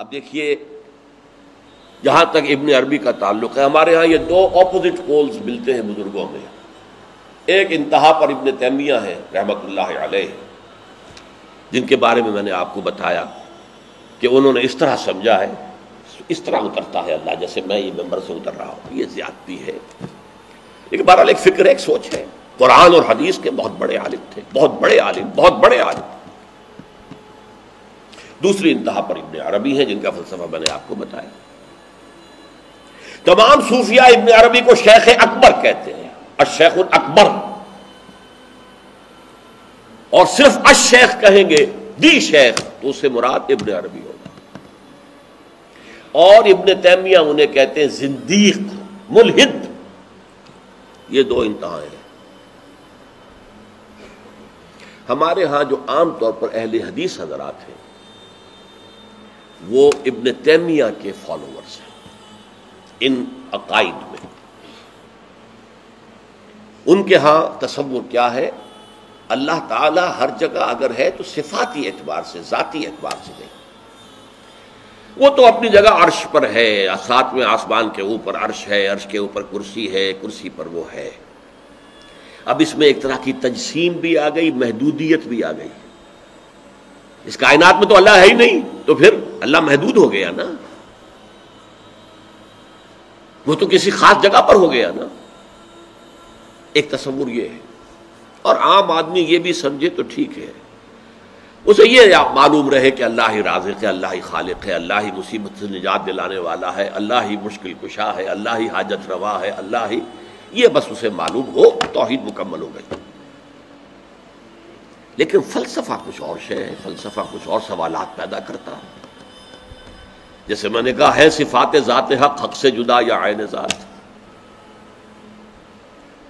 अब देखिए जहाँ तक इब्न अरबी का ताल्लुक है, हमारे यहाँ ये दो ऑपोजिट पोल्स मिलते हैं बुजुर्गों में। एक इंतहा पर इब्न तैमिया है रहमतुल्लाह अलैह, जिनके बारे में मैंने आपको बताया कि उन्होंने इस तरह समझा है, इस तरह उतरता है अल्लाह, जैसे मैं ये मेंबर से उतर रहा हूँ, ये ज़्यादती है। लेकिन बहरहाल एक फ़िक्र, एक सोच है। कुरान और हदीस के बहुत बड़े आलिम थे, दूसरी इंतहा पर इब्न अरबी हैं, जिनका फलसफा मैंने आपको बताया। तमाम सूफिया इब्न अरबी को शेख अकबर कहते हैं, अशेख अकबर, और सिर्फ अशेख कहेंगे, दी शेख, तो उससे मुराद इब्न अरबी होगा। और इब्न तैमिया उन्हें कहते हैं जिंदीक, मुल्हिद। ये दो इंतहाएं हैं। हमारे यहां जो आमतौर पर अहले हदीस हजरात हैं, वो इब्न तैमिया के फॉलोअर्स हैं। इन अकाइद में उनके यहां तसव्वुर क्या है, अल्लाह ताला हर जगह अगर है तो सिफाती एतबार से, ज़ाती एतबार से नहीं। वो तो अपनी जगह अर्श पर है, साथ में आसमान के ऊपर अर्श है, अर्श के ऊपर कुर्सी है, कुर्सी पर वो है। अब इसमें एक तरह की तजसीम भी आ गई, महदूदियत भी आ गई। इस कायनात में तो अल्लाह है ही नहीं, तो फिर अल्लाह महदूद हो गया ना, वो तो किसी खास जगह पर हो गया ना। एक तस्वुर ये है, और आम आदमी ये भी समझे तो ठीक है, उसे ये मालूम रहे कि अल्लाह ही राज़िक़ है, अल्लाह ही खालिक़ है, अल्लाह ही मुसीबत से निजात दिलाने वाला है, अल्लाह ही मुश्किल कुशा है, अल्लाह ही हाजत रवा है, अल्लाह ही, ये बस उसे मालूम हो, तौहीद मुकम्मल हो गई। लेकिन फ़लसफ़ा कुछ और शय है, फ़लसफ़ा कुछ और सवालात पैदा करता है। जैसे मैंने कहा है, सिफ़ात ज़ात हक़, हक़ से जुदा या आयन ज़ात,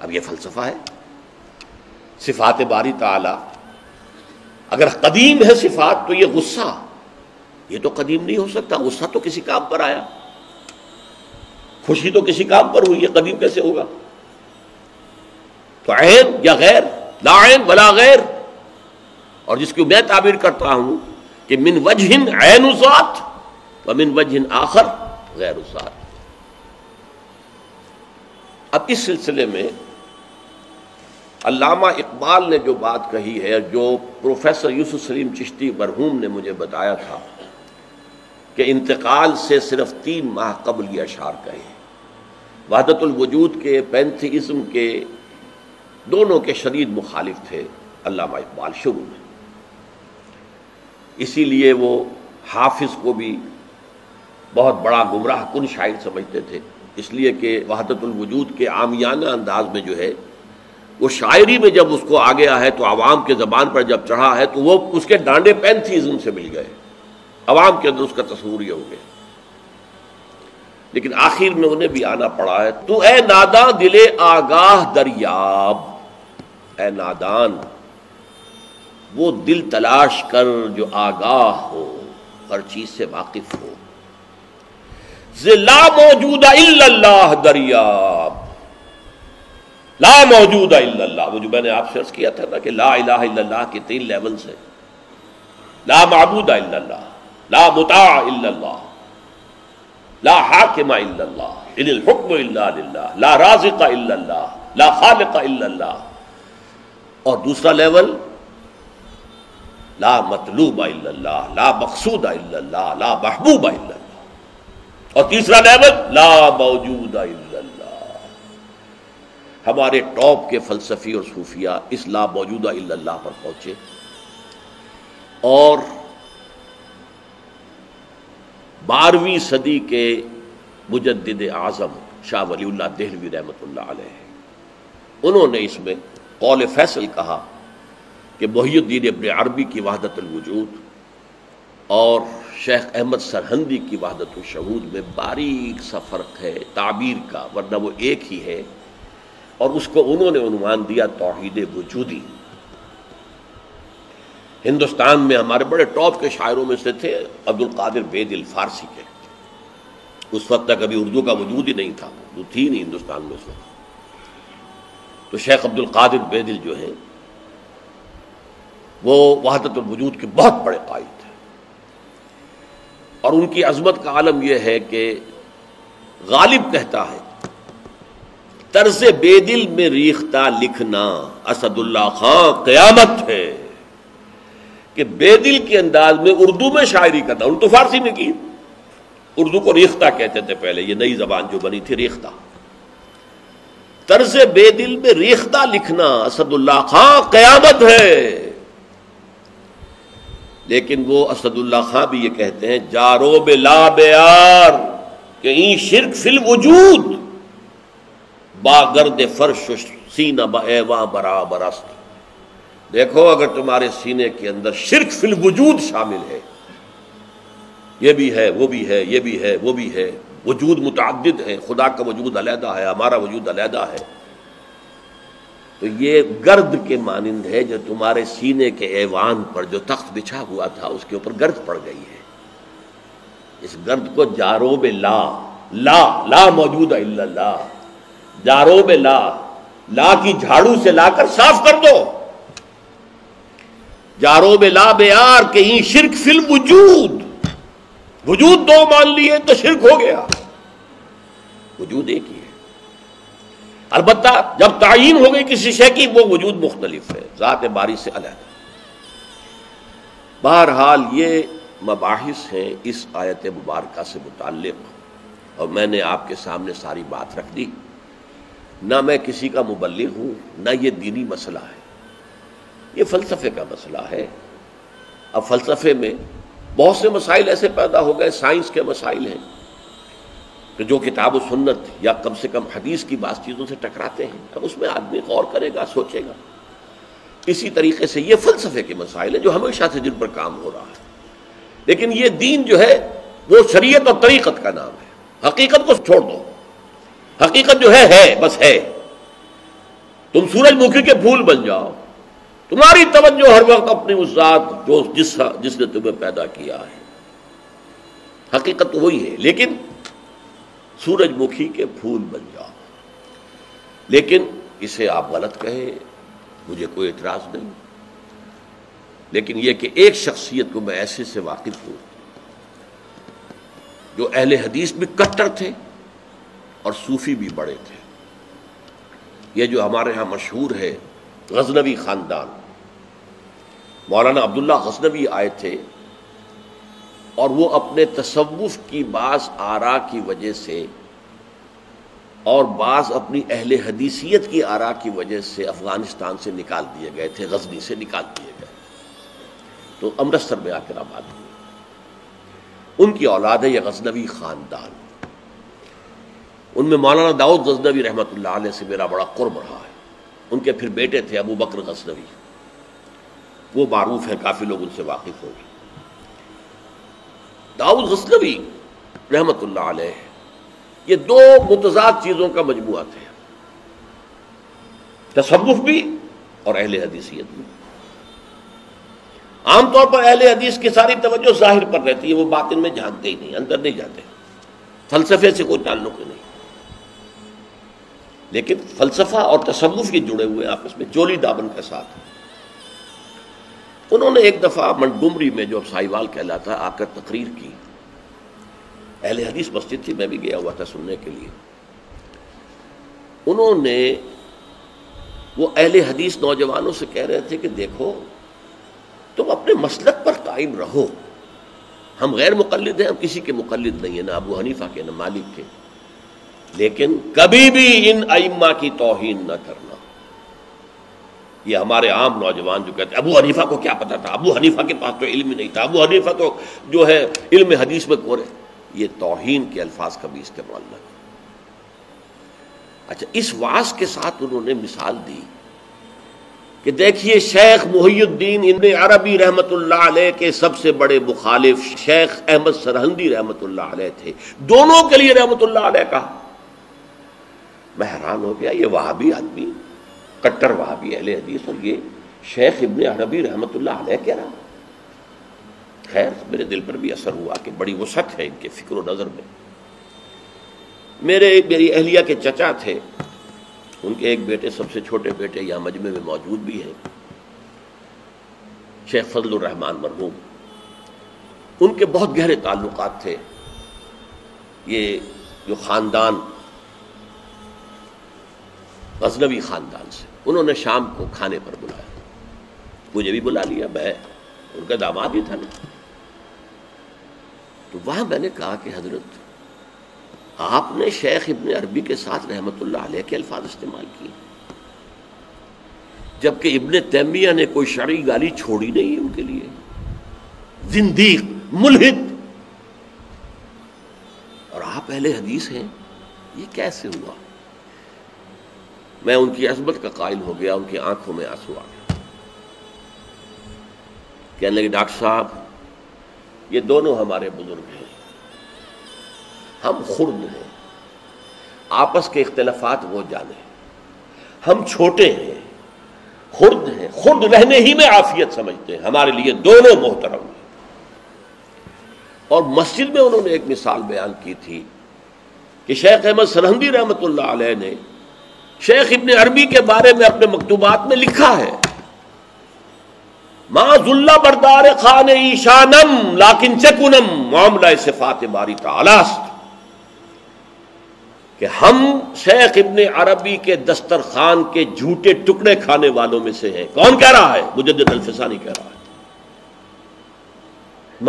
अब यह फ़लसफ़ा है। सिफ़ात बारी ताला अगर कदीम है सिफात, तो ये गुस्सा, ये तो कदीम नहीं हो सकता। गुस्सा तो किसी काम पर आया, खुशी तो किसी काम पर हुई, ये कदीम कैसे होगा? तो ऐन या गैर, ला ऐन वला गैर। और जिसकी मैं ताबीर करता हूं कि मिन वजहिन ऐन उसात व मिन वजहिन आखर गैर उसात। अब इस सिलसिले में अल्लामा इकबाल ने जो बात कही है, जो प्रोफेसर यूसुफ़ सलीम चिश्ती मरहूम ने मुझे बताया था कि इंतकाल से सिर्फ 3 माह कबल ये अशार कहे, वहदतुल वजूद के, पैंथीइज्म के, दोनों के शदीद मुखालिफ थे अल्लामा इकबाल शुरू में। इसीलिए वो हाफिज़ को भी बहुत बड़ा गुमराह कुन शायर समझते थे, इसलिए कि वहदतुल वजूद के आमियाना अंदाज में जो है वो शायरी में जब उसको आ गया है, तो आवाम के ज़बान पर जब चढ़ा है, तो वो उसके डांडे पैंथीइज्म से मिल गए, आवाम के अंदर उसका तस्वूर ये हो गया। लेकिन आखिर में उन्हें भी आना पड़ा है, तो ए नादां दिले आगाह दरियाब, ए नादान, वो दिल तलाश कर जो आगाह हो, हर चीज़ से वाकिफ हो। ज़िला मौजूदा इल्लल्लाह दरियाब, ला मौजूदा इल्लल्लाह, वो जो मैंने आपसे अर्ज़ किया था ना कि ला इलाहा इल्लल्लाह के 3 लेवल्स हैं, ला माबूदा इल्लल्लाह, ला मुताअ इल्लल्लाह, ला हाकिमा इल्लल्लाह, इनिल हुक्म इल्ला लिल्लाह, ला राज़िक़ा इल्लल्लाह, ला खालिक़ा इल्लल्लाह, और दूसरा लेवल ला मतलूबा इल्लल्लाह, ला मक़सूदा इल्लल्लाह, ला महबूबा इल्लल्लाह, और तीसरा लेवल ला मौजूदा इल्लल्लाह। हमारे टॉप के फलसफी और सूफिया इस ला मौजूदा इल्लल्लाह पर पहुंचे, और 12वीं सदी के मुजद्दद आज़म शाह वलीउल्लाह देहलवी रहमतुल्लाह अलैह, उन्होंने इसमें कौल फैसल कहा कि मोहीउद्दीन इब्न अरबी की वहदतुल वजूद और शेख अहमद सरहंदी की वहदतुल शहूद में बारीक सा फ़र्क है ताबीर का, वरना वो एक ही है, और उसको उन्होंने उन्वान दिया तौहीद वजूदी। हिंदुस्तान में हमारे बड़े टॉप के शायरों में से थे अब्दुल कादिर बेदिल, फारसी के। उस वक्त तक अभी उर्दू का वजूद ही नहीं था, उर्दू थी नहीं हिंदुस्तान में उस वक्त। तो शेख अब्दुल कादिर बेदिल जो है वो वहदतुल वजूद के बहुत बड़े कायद थे। और उनकी अजमत का आलम यह है कि गालिब कहता है तर्ज बेदिल में रीख्ता लिखना असदुल्ला खां क़यामत है कि बेदिल के अंदाज में उर्दू में शायरी करता। उन तो फारसी में की, उर्दू को रीख्ता कहते थे पहले, ये नई जबान जो बनी थी रीख्ता। तर्ज बेदिल में रीख्ता लिखना असदुल्ला खां क़यामत है। लेकिन वो असदुल्ला खां भी ये कहते हैं जारो बे ला बेयार के ई शिर्क फिल वजूद बागर्द फर्श सीना बा बराबर। देखो अगर तुम्हारे सीने के अंदर शिर्क फिल वजूद शामिल है, ये भी है वो भी है ये भी है वो भी है, वजूद मुतअद्दिद है, खुदा का वजूद अलहदा है, हमारा वजूद अलहदा है, तो ये गर्द के मानिंद है जो तुम्हारे सीने के ऐवान पर जो तख्त बिछा हुआ था उसके ऊपर गर्द पड़ गई है। इस गर्द को जारोब ला, ला ला मौजूद है इल्ला ला, जारोब ला, ला की झाड़ू से लाकर साफ कर दो। जारोब ला बेयार के ही शिरक फिल वजूद, वजूद दो मान लिए तो शिरक हो गया, वजूद एक ही है। अलबत्ता जब तायीन हो गई किसी शय की वो वजूद मुख्तलिफ है, ज़ात बारी से अलग। बहरहाल ये मबाहिस हैं इस आयत मुबारका से मुताल्लिक़, और मैंने आपके सामने सारी बात रख दी। ना मैं किसी का मुबल्लिग़ हूँ, ना ये दीनी मसला है, ये फ़लसफ़े का मसला है। अब फ़लसफ़े में बहुत से मसाइल ऐसे पैदा हो गए, साइंस के मसाइल हैं कि जो किताब व सुन्नत या कम से कम हदीस की बात चीज़ों से टकराते हैं, अब उसमें आदमी गौर करेगा, सोचेगा। इसी तरीके से ये फ़लसफ़े के मसाइल हैं जो हमेशा से जिन पर काम हो रहा है। लेकिन ये दीन जो है वो शरीयत और तरीक़त का नाम है, हकीकत को छोड़ दो। हकीकत जो है बस है। तुम सूरजमुखी के फूल बन जाओ, तुम्हारी तवज्जो हर वक्त अपनी उस जात जो जिसने तुम्हें पैदा किया है। हकीकत तो वही है, लेकिन सूरजमुखी के फूल बन जाओ। लेकिन इसे आप गलत कहें, मुझे कोई एतराज़ नहीं, लेकिन यह कि एक शख्सियत को मैं ऐसे से वाकिफ़ हूँ जो अहले हदीस भी कट्टर थे और सूफ़ी भी बड़े थे। ये जो हमारे यहाँ मशहूर है गजनवी ख़ानदान, मौलाना अब्दुल्ला गजनवी आए थे और वो अपने तसव्वुफ़ की बाज़ आरा की वजह से और बाज़ अपनी अहले हदीसियत की आरा की वजह से अफ़गानिस्तान से निकाल दिए गए थे, गजनी से निकाल दिए गए, तो अमृतसर में आकर आबाद हुए। उनकी औलाद है यह गजनवी ख़ानदान। उनमें मौलाना दाऊद गजनवी रहमतुल्लाह अलैह से मेरा बड़ा क़ुर्ब रहा है। उनके फिर बेटे थे अबू बकर गजनवी, वो मारूफ हैं, काफ़ी लोग उनसे वाकिफ़ होंगे। दाऊद गजनवी रहमतुल्लाह अलैह, ये दो मुतज़ाद चीज़ों का मजमुआ थे, तसव्वुफ़ भी और अहले हदीसियत भी। आमतौर पर अहले हदीस की सारी तवज्जो ज़ाहिर पर रहती है, वो बातिन में झांकते ही नहीं, अंदर नहीं जाते, फ़लसफ़े से कोई ताल्लुक़ नहीं। लेकिन फ़लसफ़ा और तसव्वुफ़ के जुड़े हुए आपस में चोली दामन के साथ है। उन्होंने एक दफ़ा मंडुमरी में, जो अब साहिवाल कहलाता है, आकर तकरीर की। अहले हदीस मस्जिद थी, मैं भी गया हुआ था सुनने के लिए। उन्होंने वो अहले हदीस नौजवानों से कह रहे थे कि देखो तुम अपने मसलक पर कायम रहो, हम गैर मुक़ल्लिद हैं, हम किसी के मुक़ल्लिद नहीं है, ना अबू हनीफा के ना मालिक के, लेकिन कभी भी इन आइम्मा की तौहीन न करना। ये हमारे आम नौजवान जो कहते हैं अबू हनीफा को क्या पता था, अबू हनीफा के पास तो इल्म ही नहीं था, अबू हनीफा तो जो है इल्म हदीस में कोरे, ये तौहीन के अल्फाज का भी इस्तेमाल न करो। अच्छा, इस वास के साथ उन्होंने मिसाल दी कि देखिए शेख मोहीउद्दीन इब्न अरबी रहमतुल्लाह अलैह के सबसे बड़े मुखालिफ शेख अहमद सरहंदी रहमतुल्लाह अलैह थे, दोनों के लिए रहमतुल्लाह अलैह का। मैं हैरान हो गया, ये वहाबी आदमी, कट्टर वहाबी अहले हदीस, और ये शेख इब्न अरबी रहमतुल्लाह अलैह कह रहा। खैर, मेरे दिल पर भी असर हुआ कि बड़ी वसअत है इनके फिक्र नज़र में। मेरी अहलिया के चचा थे, उनके एक बेटे, सबसे छोटे बेटे, यहाँ मजमे में मौजूद भी हैं, शेख फजल रहमान मरहूम। उनके बहुत गहरे ताल्लुकात थे। ये जो ख़ानदान गजनवी ख़ानदान से, उन्होंने शाम को खाने पर बुलाया, मुझे भी बुला लिया, मैं उनका दामाद भी था ना। तो वहाँ मैंने कहा कि हजरत आपने शेख इब्न अरबी के साथ रहमतुल्लाह अलैह के अल्फाज इस्तेमाल किए, जबकि इब्न तैमिया ने कोई शरई गाली छोड़ी नहीं उनके लिए, जिंदीक, मुल्हिद, और आप अहले हदीस हैं, ये कैसे हुआ? मैं उनकी अजमत का कायल हो गया, उनकी आंखों में आंसू आ गए। कहने लगे डॉक्टर साहब ये दोनों हमारे बुजुर्ग हैं, हम खुर्द हैं, आपस के इख्तलाफात वो जाने, हम छोटे हैं, खुर्द हैं, खुर्द रहने ही में आफियत समझते हैं, हमारे लिए दोनों मोहतरम हैं। और मस्जिद में उन्होंने एक मिसाल बयान की थी कि शेख अहमद सरहंदी रहमतुल्लाह अलैह ने शेख इब्न अरबी के बारे में अपने मकतूबात में लिखा है, माजुल्ला बरदार खान ईशानम लाकिन चकुनम मामला सिफात बारी तालास्त, कि हम शेख इब्न अरबी के दस्तरखान के झूठे टुकड़े खाने वालों में से हैं। कौन कह रहा है? मुजद्दद अलफसानी कह रहा है।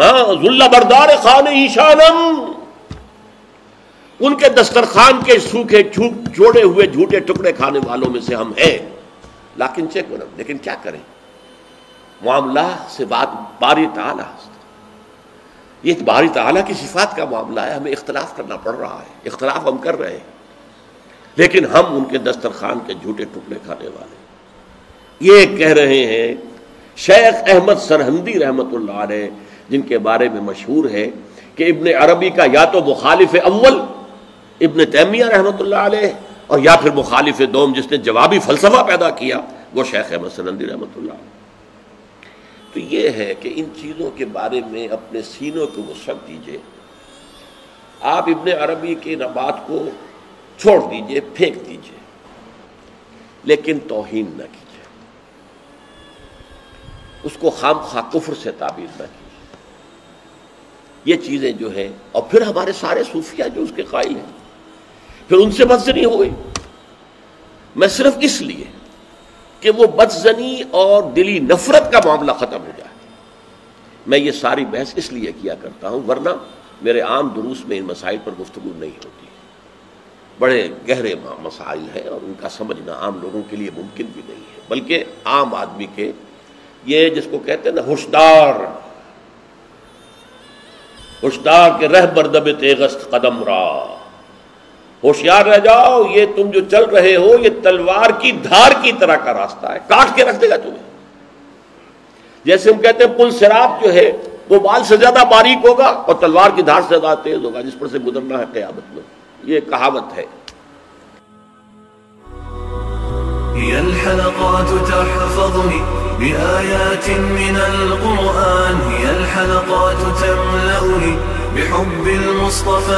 माजुल्ला बरदार खान ईशानम, उनके दस्तरखान के सूखे जोड़े हुए झूठे टुकड़े खाने वालों में से हम हैं। लाकिन चकुनम, लेकिन क्या करें, मामला से बात बारी ताला, ये बारी ताला की सिफात का मामला है, हमें इख्तलाफ करना पड़ रहा है, इख्तलाफ हम कर रहे हैं, लेकिन हम उनके दस्तरखान के झूठे टुकड़े खाने वाले। ये कह रहे हैं शेख अहमद सरहंदी रहमतुल्लाह अलैह, जिनके बारे में मशहूर है कि इब्न अरबी का या तो मुखालिफ अव्वल इब्न तैमिया रहमतुल्लाह अलैह, और या फिर मुखालिफ दोम जिसने जवाबी फलसफा पैदा किया, वो शेख अहमद सरहंदी रहमतुल्लाह अलैह। तो ये है कि इन चीज़ों के बारे में अपने सीनों को वसअत दीजिए, आप इब्न अरबी के नबात को छोड़ दीजिए, फेंक दीजिए, लेकिन तौहीन न कीजिए, उसको खामखा कुफ्र से ताबीर न कीजिए। ये चीज़ें जो हैं, और फिर हमारे सारे सूफिया जो उसके कायल हैं, फिर उनसे बदजनी हो गई। मैं सिर्फ इसलिए कि वो बदजनी और दिली नफरत का मामला ख़त्म हो जाए, मैं ये सारी बहस इसलिए किया करता हूँ, वरना मेरे आम दुरूस में इन मसाइल पर गुफ्तगू नहीं होती। बड़े गहरे मसाइल हैं और उनका समझना आम लोगों के लिए मुमकिन भी नहीं है, बल्कि आम आदमी के ये जिसको कहते हैं ना होशदार, होशदार के रह बरदब तेगस्त कदम रा, होशियार रह जाओ, ये तुम जो चल रहे हो ये तलवार की धार की तरह का रास्ता है, काट के रख देगा तुम्हें। जैसे हम कहते हैं पुल सिरात जो है वो बाल से ज्यादा बारीक होगा और तलवार की धार से ज्यादा तेज होगा, जिस पर से गुजरना है क़यामत में। ये कहावत है।